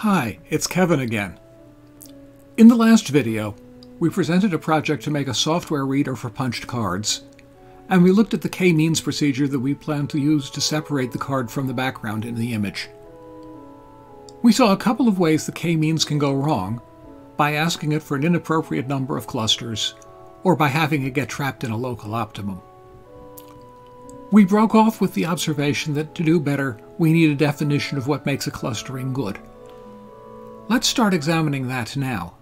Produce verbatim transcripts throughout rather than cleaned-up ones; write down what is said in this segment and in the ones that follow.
Hi, it's Kevin again. In the last video, we presented a project to make a software reader for punched cards, and we looked at the k-means procedure that we plan to use to separate the card from the background in the image. We saw a couple of ways the k-means can go wrong, by asking it for an inappropriate number of clusters, or by having it get trapped in a local optimum. We broke off with the observation that to do better, we need a definition of what makes a clustering good. Let's start examining that now.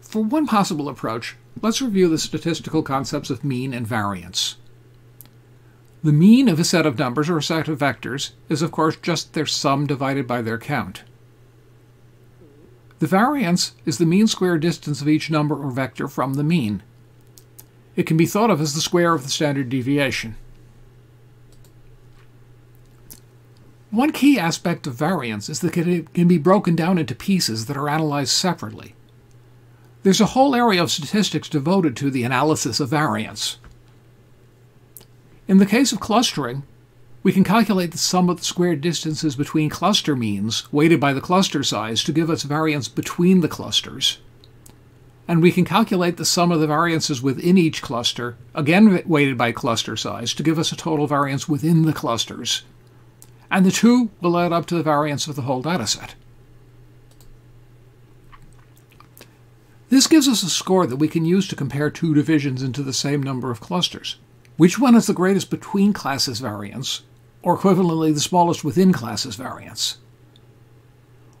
For one possible approach, let's review the statistical concepts of mean and variance. The mean of a set of numbers or a set of vectors is, of course, just their sum divided by their count. The variance is the mean square distance of each number or vector from the mean. It can be thought of as the square of the standard deviation. One key aspect of variance is that it can be broken down into pieces that are analyzed separately. There's a whole area of statistics devoted to the analysis of variance. In the case of clustering, we can calculate the sum of the squared distances between cluster means, weighted by the cluster size, to give us variance between the clusters. And we can calculate the sum of the variances within each cluster, again weighted by cluster size, to give us a total variance within the clusters. And the two will add up to the variance of the whole dataset. This gives us a score that we can use to compare two divisions into the same number of clusters. Which one has the greatest between classes variance, or equivalently the smallest within classes variance?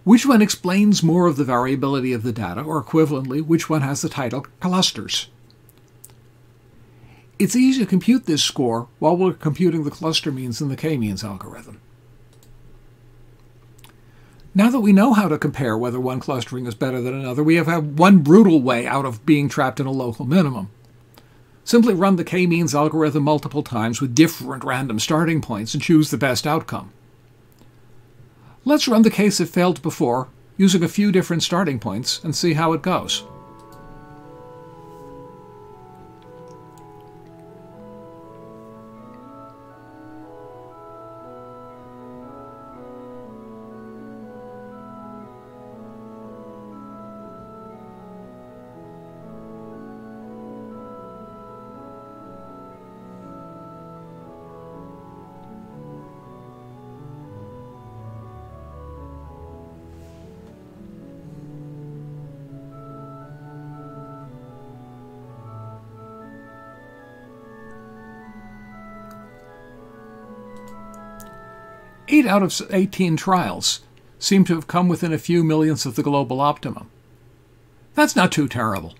Which one explains more of the variability of the data, or equivalently, which one has the title clusters? It's easy to compute this score while we're computing the cluster means in the k-means algorithm. Now that we know how to compare whether one clustering is better than another, we have one brutal way out of being trapped in a local minimum. Simply run the k-means algorithm multiple times with different random starting points and choose the best outcome. Let's run the case that failed before, using a few different starting points, and see how it goes. Eight out of eighteen trials seem to have come within a few millionths of the global optimum. That's not too terrible.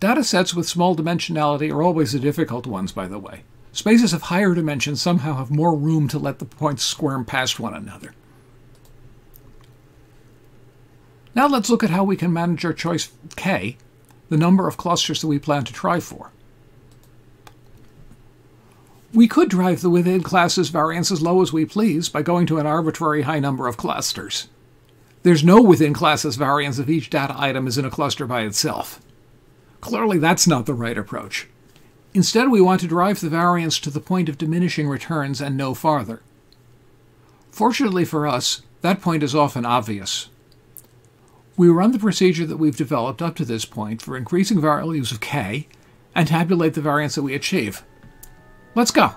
Datasets with small dimensionality are always the difficult ones, by the way. Spaces of higher dimensions somehow have more room to let the points squirm past one another. Now let's look at how we can manage our choice k, the number of clusters that we plan to try for. We could drive the within classes variance as low as we please by going to an arbitrary high number of clusters. There's no within classes variance if each data item is in a cluster by itself. Clearly, that's not the right approach. Instead, we want to drive the variance to the point of diminishing returns and no farther. Fortunately for us, that point is often obvious. We run the procedure that we've developed up to this point for increasing values of k and tabulate the variance that we achieve. Let's go.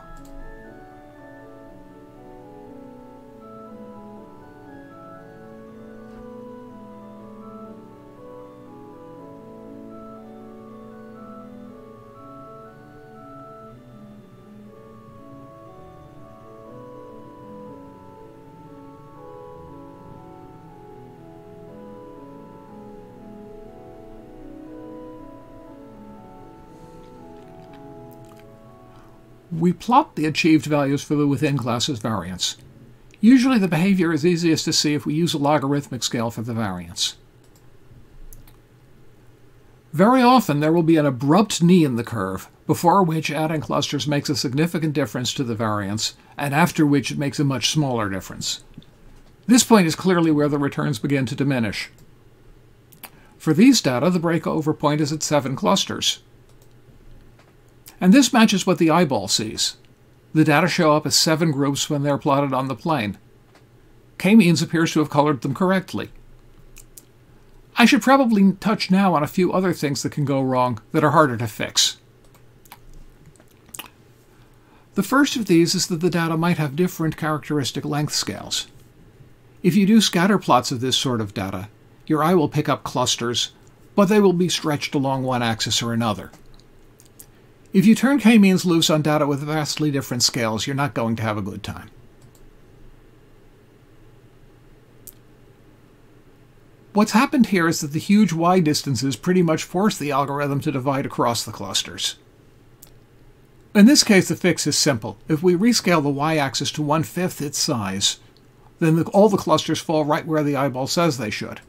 We plot the achieved values for the within classes variance. Usually the behavior is easiest to see if we use a logarithmic scale for the variance. Very often there will be an abrupt knee in the curve, before which adding clusters makes a significant difference to the variance, and after which it makes a much smaller difference. This point is clearly where the returns begin to diminish. For these data, the breakover point is at seven clusters. And this matches what the eyeball sees. The data show up as seven groups when they're plotted on the plane. K-means appears to have colored them correctly. I should probably touch now on a few other things that can go wrong that are harder to fix. The first of these is that the data might have different characteristic length scales. If you do scatter plots of this sort of data, your eye will pick up clusters, but they will be stretched along one axis or another. If you turn k-means loose on data with vastly different scales, you're not going to have a good time. What's happened here is that the huge y distances pretty much force the algorithm to divide across the clusters. In this case, the fix is simple. If we rescale the y-axis to one-fifth its size, then the, all the clusters fall right where the eyeball says they should.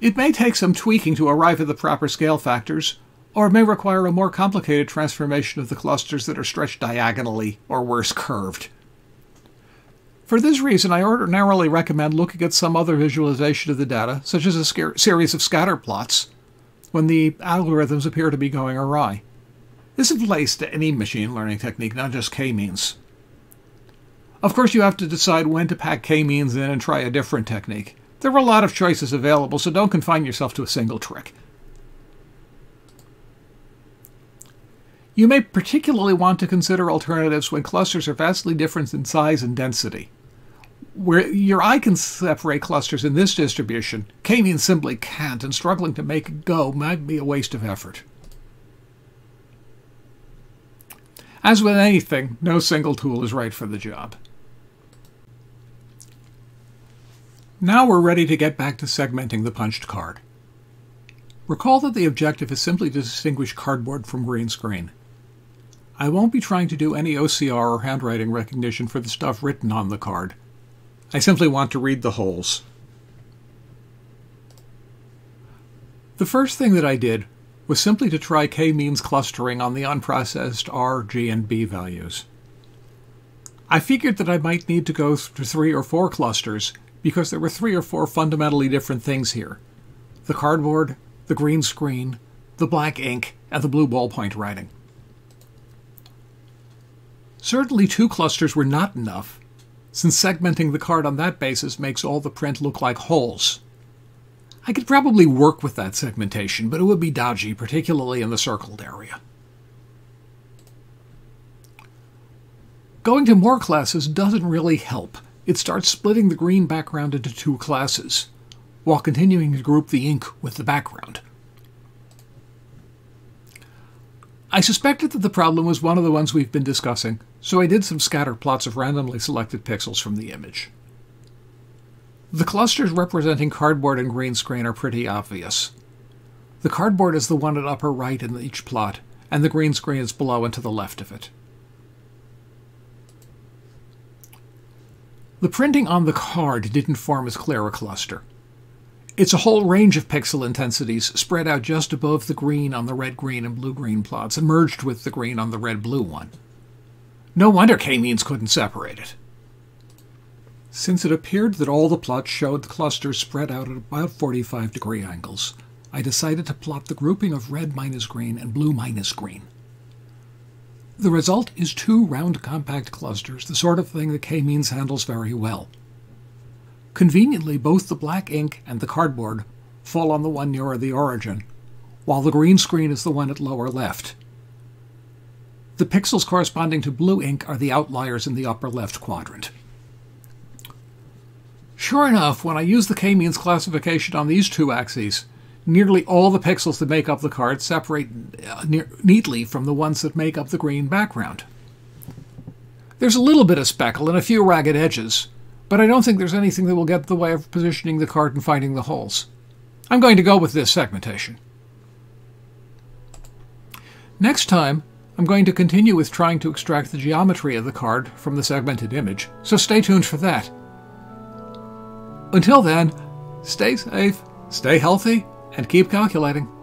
It may take some tweaking to arrive at the proper scale factors, or it may require a more complicated transformation of the clusters that are stretched diagonally, or worse, curved. For this reason, I ordinarily recommend looking at some other visualization of the data, such as a series of scatter plots, when the algorithms appear to be going awry. This applies to any machine learning technique, not just k-means. Of course, you have to decide when to pack k-means in and try a different technique. There are a lot of choices available, so don't confine yourself to a single trick. You may particularly want to consider alternatives when clusters are vastly different in size and density. Where your eye can separate clusters in this distribution, k-means simply can't, and struggling to make it go might be a waste of effort. As with anything, no single tool is right for the job. Now we're ready to get back to segmenting the punched card. Recall that the objective is simply to distinguish cardboard from green screen. I won't be trying to do any O C R or handwriting recognition for the stuff written on the card. I simply want to read the holes. The first thing that I did was simply to try k-means clustering on the unprocessed R, G, and B values. I figured that I might need to go to three or four clusters because there were three or four fundamentally different things here: the cardboard, the green screen, the black ink, and the blue ballpoint writing. Certainly two clusters were not enough, since segmenting the card on that basis makes all the print look like holes. I could probably work with that segmentation, but it would be dodgy, particularly in the circled area. Going to more classes doesn't really help. It starts splitting the green background into two classes, while continuing to group the ink with the background. I suspected that the problem was one of the ones we've been discussing, so I did some scatter plots of randomly selected pixels from the image. The clusters representing cardboard and green screen are pretty obvious. The cardboard is the one at upper right in each plot, and the green screen is below and to the left of it. The printing on the card didn't form as clear a cluster. It's a whole range of pixel intensities spread out just above the green on the red-green and blue-green plots and merged with the green on the red-blue one. No wonder k-means couldn't separate it. Since it appeared that all the plots showed the clusters spread out at about forty-five degree angles, I decided to plot the grouping of red minus green and blue minus green. The result is two round compact clusters, the sort of thing that k-means handles very well. Conveniently, both the black ink and the cardboard fall on the one nearer the origin, while the green screen is the one at lower left. The pixels corresponding to blue ink are the outliers in the upper left quadrant. Sure enough, when I use the k-means classification on these two axes, nearly all the pixels that make up the card separate neatly from the ones that make up the green background. There's a little bit of speckle and a few ragged edges, but I don't think there's anything that will get in the way of positioning the card and finding the holes. I'm going to go with this segmentation. Next time, I'm going to continue with trying to extract the geometry of the card from the segmented image, so stay tuned for that. Until then, stay safe, stay healthy, and keep calculating.